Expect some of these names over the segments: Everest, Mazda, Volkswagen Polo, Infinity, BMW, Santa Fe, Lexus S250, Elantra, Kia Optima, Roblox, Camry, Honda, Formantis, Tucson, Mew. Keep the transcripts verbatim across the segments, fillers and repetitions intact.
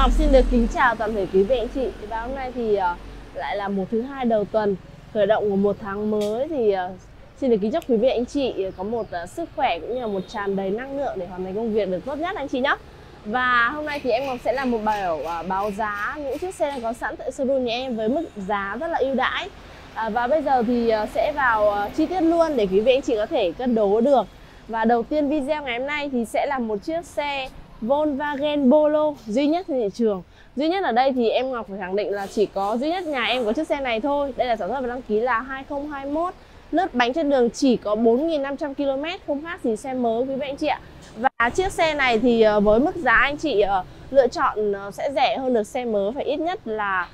Ngọc xin được kính chào toàn thể quý vị anh chị. Và hôm nay thì lại là một thứ hai đầu tuần, khởi động của một tháng mới, thì xin được kính chúc quý vị anh chị có một sức khỏe cũng như là một tràn đầy năng lượng để hoàn thành công việc được tốt nhất anh chị nhé. Và hôm nay thì em Ngọc sẽ làm một bài báo giá những chiếc xe đang có sẵn tại showroom nhà em với mức giá rất là ưu đãi. Và bây giờ thì sẽ vào chi tiết luôn để quý vị anh chị có thể cân đối được. Và đầu tiên video ngày hôm nay thì sẽ là một chiếc xe Volkswagen Polo duy nhất trên thị trường. Duy nhất ở đây thì em Ngọc phải khẳng định là chỉ có duy nhất nhà em có chiếc xe này thôi. Đây là sản xuất và đăng ký là hai không hai mốt, lướt bánh trên đường chỉ có bốn nghìn năm trăm ki lô mét, không khác gì xe mới quý vị anh chị ạ. Và chiếc xe này thì với mức giá anh chị lựa chọn sẽ rẻ hơn được xe mới, phải ít nhất là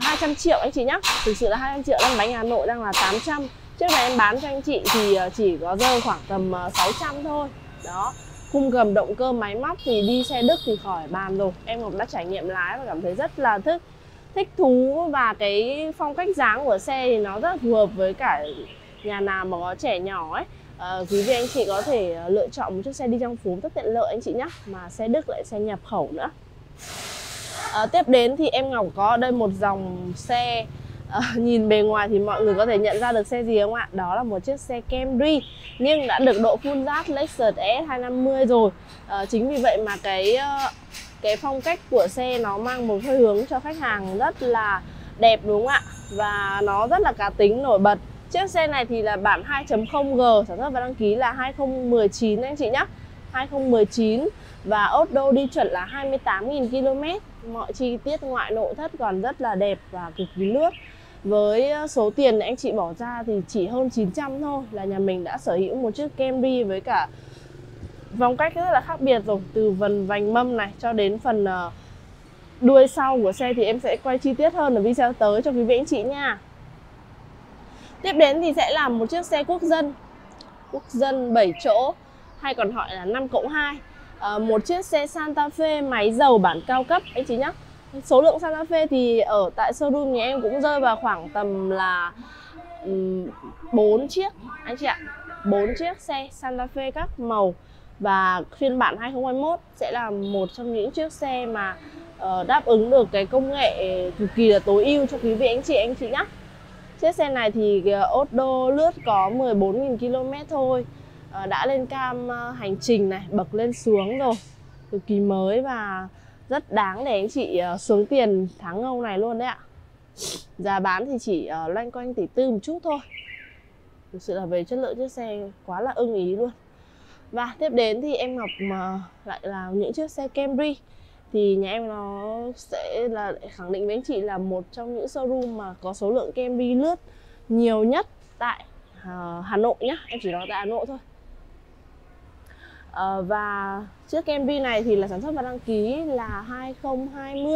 hai trăm triệu anh chị nhé. Thực sự là hai trăm triệu, đang bánh Hà Nội đang là tám trăm. Trước này em bán cho anh chị thì chỉ có rơi khoảng tầm sáu trăm thôi. Đó, khung gầm, động cơ, máy móc thì đi xe Đức thì khỏi bàn rồi. Em cũng đã trải nghiệm lái và cảm thấy rất là thích thích thú, và cái phong cách dáng của xe thì nó rất là phù hợp với cả nhà nào mà có trẻ nhỏ ấy. À, quý vị anh chị có thể lựa chọn một chiếc xe đi trong phố rất tiện lợi anh chị nhé, mà xe Đức lại xe nhập khẩu nữa. À, tiếp đến thì em Ngọc có đây một dòng xe. À, nhìn bề ngoài thì mọi người có thể nhận ra được xe gì không ạ? Đó là một chiếc xe Camry nhưng đã được độ full giáp Lexus S hai năm mươi rồi. À, chính vì vậy mà cái cái phong cách của xe nó mang một hơi hướng cho khách hàng rất là đẹp đúng không ạ? Và nó rất là cá tính, nổi bật. Chiếc xe này thì là bản hai chấm không G, sản xuất và đăng ký là hai không một chín anh chị nhé, hai không một chín, và odometer đi chuẩn là hai mươi tám nghìn ki lô mét. Mọi chi tiết ngoại nội thất còn rất là đẹp và cực kỳ lướt. Với số tiền anh chị bỏ ra thì chỉ hơn chín trăm thôi là nhà mình đã sở hữu một chiếc Camry với cả phong cách rất là khác biệt rồi. Từ phần vành mâm này cho đến phần đuôi sau của xe thì em sẽ quay chi tiết hơn ở video tới cho quý vị anh chị nha. Tiếp đến thì sẽ là một chiếc xe quốc dân, quốc dân bảy chỗ hay còn gọi là năm cộng hai. À, một chiếc xe Santa Fe máy dầu bản cao cấp anh chị nhé. Số lượng Santa Fe thì ở tại showroom nhà em cũng rơi vào khoảng tầm là um, bốn chiếc anh chị ạ. bốn chiếc xe Santa Fe các màu, và phiên bản hai không hai mốt sẽ là một trong những chiếc xe mà uh, đáp ứng được cái công nghệ cực kỳ là tối ưu cho quý vị anh chị anh chị nhé. Chiếc xe này thì odometer lướt có mười bốn nghìn ki lô mét thôi. Đã lên cam hành trình này, bậc lên xuống rồi, cực kỳ mới và rất đáng để anh chị xuống tiền tháng ngâu này luôn đấy ạ. Giá bán thì chỉ loanh quanh tỷ tư một chút thôi. Thực sự là về chất lượng chiếc xe quá là ưng ý luôn. Và tiếp đến thì em Ngọc mà lại là những chiếc xe Camry. Thì nhà em nó sẽ là khẳng định với anh chị là một trong những showroom mà có số lượng Camry lướt nhiều nhất tại Hà Nội nhá. Em chỉ nói tại Hà Nội thôi. À, và chiếc Camry này thì là sản xuất và đăng ký là hai không hai không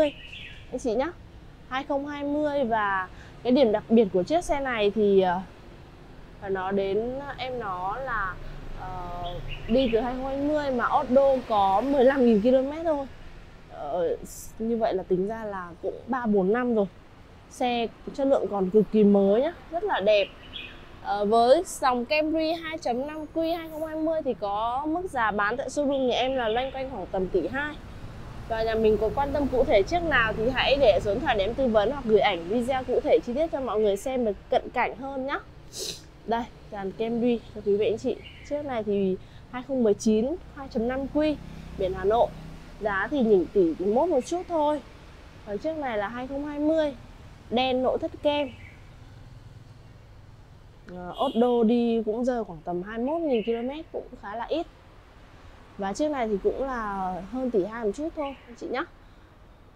anh chị nhé, hai không hai không. Và cái điểm đặc biệt của chiếc xe này thì phải nói đến em nó là uh, đi từ hai không hai không mà odometer có mười lăm nghìn ki lô mét thôi. Uh, như vậy là tính ra là cũng ba bốn năm rồi. Xe chất lượng còn cực kỳ mới nhá, rất là đẹp. À, với dòng Camry hai chấm năm Q hai không hai không thì có mức giá bán tại showroom nhà em là loanh quanh khoảng tầm tỷ hai. Và nhà mình có quan tâm cụ thể chiếc nào thì hãy để số điện thoại để em tư vấn hoặc gửi ảnh video cụ thể chi tiết cho mọi người xem được cận cảnh hơn nhé. Đây, dàn Camry cho quý vị anh chị. Chiếc này thì hai không một chín hai chấm năm Q biển Hà Nội. Giá thì nhỉnh tỷ mốt một chút thôi. Và chiếc này là hai không hai không, đen nội thất kem. Odometer đi cũng rơi khoảng tầm hai mươi mốt nghìn ki lô mét, cũng khá là ít. Và chiếc này thì cũng là hơn tỷ hai một chút thôi anh chị nhé.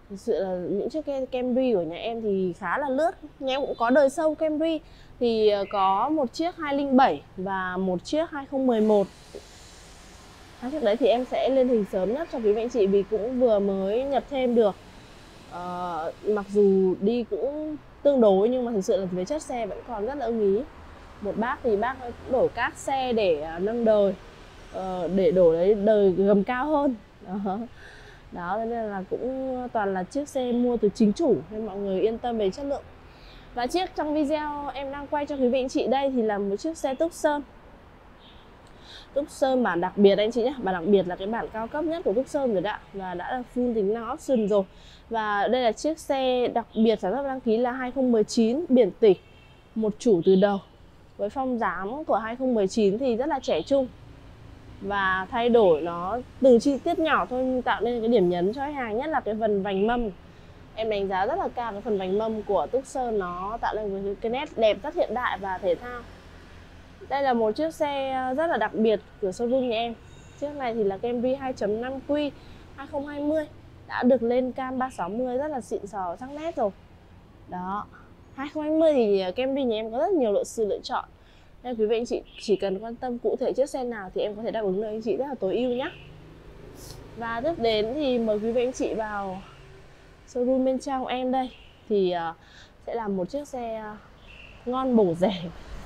Thực sự là những chiếc Camry của nhà em thì khá là lướt. Nhà em cũng có đời sâu Camry, thì có một chiếc hai không không bảy và một chiếc hai không một một. Hai chiếc đấy thì em sẽ lên hình sớm nhất cho quý vị anh chị, vì cũng vừa mới nhập thêm được. à, Mặc dù đi cũng tương đối nhưng mà thực sự là về chất xe vẫn còn rất là ưng ý. Một bác thì bác đổi các xe để nâng đời, để đổi đời gầm cao hơn. Đó, đó nên là cũng toàn là chiếc xe mua từ chính chủ nên mọi người yên tâm về chất lượng. Và chiếc trong video em đang quay cho quý vị anh chị đây thì là một chiếc xe Tucson. Tucson bản đặc biệt anh chị nhé, bản đặc biệt là cái bản cao cấp nhất của Tucson rồi đã, và đã là full tính năng option rồi. Và đây là chiếc xe đặc biệt sản xuất đăng ký là hai không một chín, biển tỉnh, một chủ từ đầu. Với phong dáng của hai không một chín thì rất là trẻ trung và thay đổi nó từ chi tiết nhỏ thôi, tạo nên cái điểm nhấn cho khách hàng, nhất là cái phần vành mâm. Em đánh giá rất là cao cái phần vành mâm của Tucson, nó tạo nên cái nét đẹp rất hiện đại và thể thao. Đây là một chiếc xe rất là đặc biệt của showroom nhà em. Chiếc này thì là Camry hai chấm năm Q hai không hai không, đã được lên cam ba sáu không rất là xịn sò sắc nét rồi. Đó, hai không hai không thì Camry nhà em có rất nhiều lựa sự lựa chọn. Nên quý vị anh chị chỉ cần quan tâm cụ thể chiếc xe nào thì em có thể đáp ứng được anh chị rất là tối ưu nhé. Và tiếp đến thì mời quý vị anh chị vào showroom bên trong em đây. Thì sẽ là một chiếc xe ngon bổ rẻ.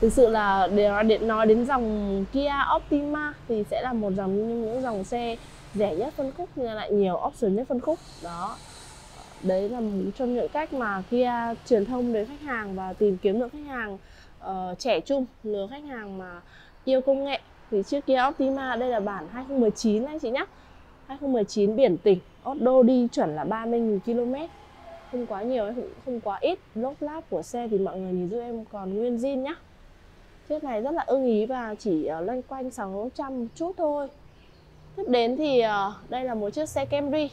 Thực sự là để nói đến dòng Kia Optima thì sẽ là một dòng những những dòng xe rẻ nhất phân khúc nhưng lại nhiều option nhất phân khúc. Đó, đấy là một trong những cách mà Kia truyền thông đến khách hàng và tìm kiếm được khách hàng uh, trẻ trung, lứa khách hàng mà yêu công nghệ. Thì chiếc Kia Optima đây là bản hai không một chín anh chị nhé, hai không một chín biển tỉnh, Otto đi chuẩn là ba mươi nghìn ki lô mét, không quá nhiều em cũng không quá ít. Lốp láp của xe thì mọi người nhìn giúp em còn nguyên zin nhá. Chiếc này rất là ưng ý và chỉ uh, loanh quanh sáu trăm một chút thôi. Tiếp đến thì uh, đây là một chiếc xe Camry.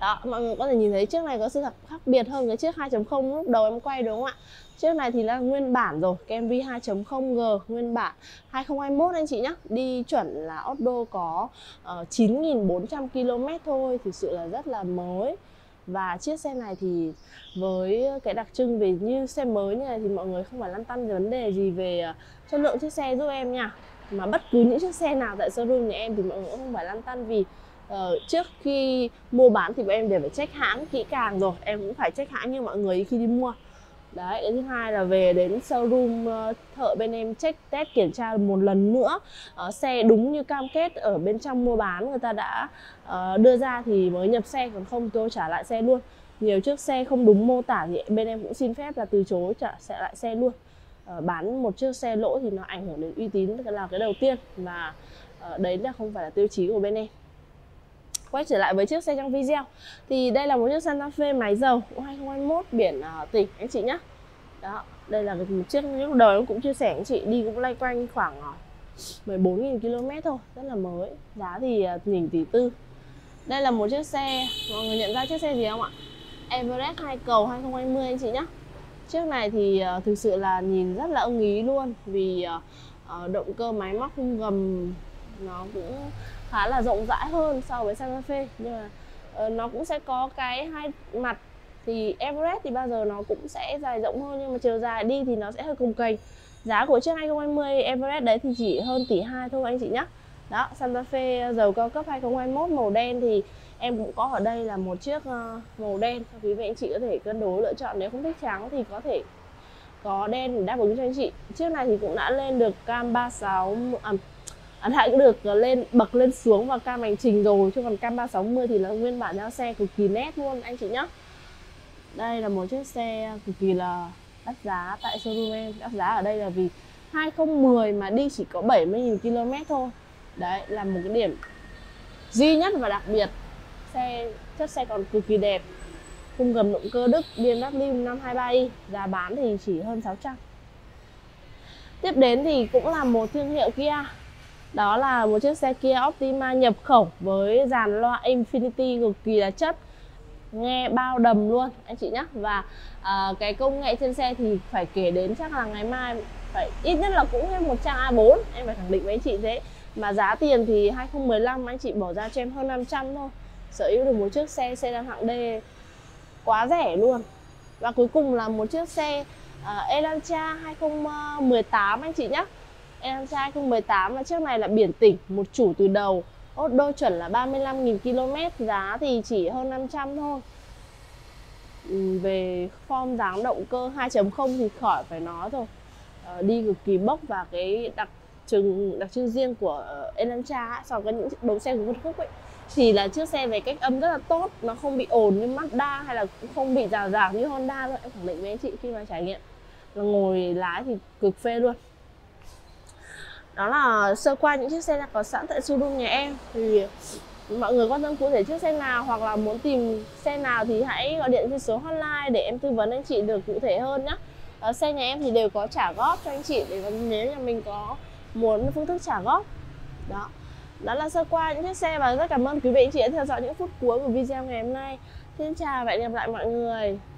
Đó, mọi người có thể nhìn thấy chiếc này có sự khác biệt hơn cái chiếc hai chấm không lúc đầu em quay đúng không ạ? Chiếc này thì là nguyên bản rồi, Camry hai chấm không G nguyên bản hai không hai mốt anh chị nhé. Đi chuẩn là Otto có uh, chín nghìn bốn trăm ki lô mét thôi, thực sự là rất là mới. Và chiếc xe này thì với cái đặc trưng về như xe mới như này thì mọi người không phải lăn tăn vấn đề gì về chất lượng chiếc xe giúp em nha. Mà bất cứ những chiếc xe nào tại showroom nhà em thì mọi người cũng không phải lăn tăn, vì uh, trước khi mua bán thì bọn em đều phải check hãng kỹ càng rồi. Em cũng phải check hãng như mọi người khi đi mua. Đấy, cái thứ hai là về đến showroom uh, thợ bên em check test kiểm tra một lần nữa uh, xe đúng như cam kết ở bên trong mua bán người ta đã uh, đưa ra thì mới nhập xe, còn không tôi trả lại xe luôn. Nhiều chiếc xe không đúng mô tả thì bên em cũng xin phép là từ chối trả sẽ lại xe luôn. Uh, bán một chiếc xe lỗ thì nó ảnh hưởng đến uy tín là cái đầu tiên, và uh, đấy là không phải là tiêu chí của bên em. Quay trở lại với chiếc xe trong video thì đây là một chiếc Santa Fe máy dầu hai không hai mốt biển uh, tỉnh anh chị nhé. Đó, đây là một chiếc lúc đầu em cũng chia sẻ anh chị, đi cũng lay quanh khoảng mười bốn nghìn ki lô mét thôi, rất là mới, giá thì nhìn uh, tỷ tư. Đây là một chiếc xe, mọi người nhận ra chiếc xe gì không ạ? Everest hai cầu hai không hai không anh chị nhé. Chiếc này thì uh, thực sự là nhìn rất là ưng ý luôn, vì uh, uh, động cơ máy móc không gầm nó cũng khá là rộng rãi hơn so với Santa Fe, nhưng mà uh, nó cũng sẽ có cái hai mặt. Thì Everest thì bao giờ nó cũng sẽ dài rộng hơn, nhưng mà chiều dài đi thì nó sẽ hơi cồng kềnh. Giá của chiếc hai không hai không Everest đấy thì chỉ hơn tỷ hai thôi anh chị nhé. Đó, Santa Fe dầu cao cấp hai không hai mốt màu đen thì em cũng có ở đây là một chiếc uh, màu đen. Quý vị anh chị có thể cân đối lựa chọn, nếu không thích trắng thì có thể có đen đáp ứng cho anh chị. Chiếc này thì cũng đã lên được cam ba sáu à, đã cũng được lên bậc lên xuống và cam hành trình rồi, chứ còn cam ba sáu không thì là nguyên bản giao xe cực kỳ nét luôn anh chị nhé. Đây là một chiếc xe cực kỳ là đắt giá tại showroom em. Đắt giá ở đây là vì hai không một không mà đi chỉ có bảy mươi nghìn ki lô mét thôi. Đấy là một cái điểm duy nhất và đặc biệt. Xe chất xe còn cực kỳ đẹp, khung gầm động cơ Đức B M W năm hai ba i, giá bán thì chỉ hơn sáu trăm. Tiếp đến thì cũng là một thương hiệu Kia. Đó là một chiếc xe Kia Optima nhập khẩu với dàn loa Infinity cực kỳ là chất, nghe bao đầm luôn anh chị nhé. Và à, cái công nghệ trên xe thì phải kể đến, chắc là ngày mai phải ít nhất là cũng thêm một trang A bốn, em phải khẳng định với anh chị thế. Mà giá tiền thì hai không một năm anh chị bỏ ra cho em hơn năm trăm thôi, sở hữu được một chiếc xe sedan hạng D quá rẻ luôn. Và cuối cùng là một chiếc xe à, Elantra hai không một tám anh chị nhé. Elantra hai không một tám, và chiếc này là biển tỉnh, một chủ từ đầu, ốt đôi chuẩn là ba mươi lăm nghìn ki lô mét, giá thì chỉ hơn năm trăm thôi. Về form dáng động cơ hai chấm không thì khỏi phải nói rồi, à, đi cực kỳ bốc, và cái đặc trưng đặc trưng riêng của Elantra so với những đấu xe của phân khúc ấy thì là chiếc xe về cách âm rất là tốt, nó không bị ồn như Mazda hay là cũng không bị rào rạc như Honda luôn. Em khẳng định với anh chị khi mà trải nghiệm là ngồi lái thì cực phê luôn. Đó là sơ qua những chiếc xe có sẵn tại showroom nhà em. Thì mọi người quan tâm cụ thể chiếc xe nào hoặc là muốn tìm xe nào thì hãy gọi điện trên số hotline để em tư vấn anh chị được cụ thể hơn nhé. Ở xe nhà em thì đều có trả góp cho anh chị để nếu nhà mình có muốn phương thức trả góp. Đó, đó là sơ qua những chiếc xe và rất cảm ơn quý vị anh chị đã theo dõi những phút cuối của video ngày hôm nay. Xin chào và hẹn gặp lại mọi người.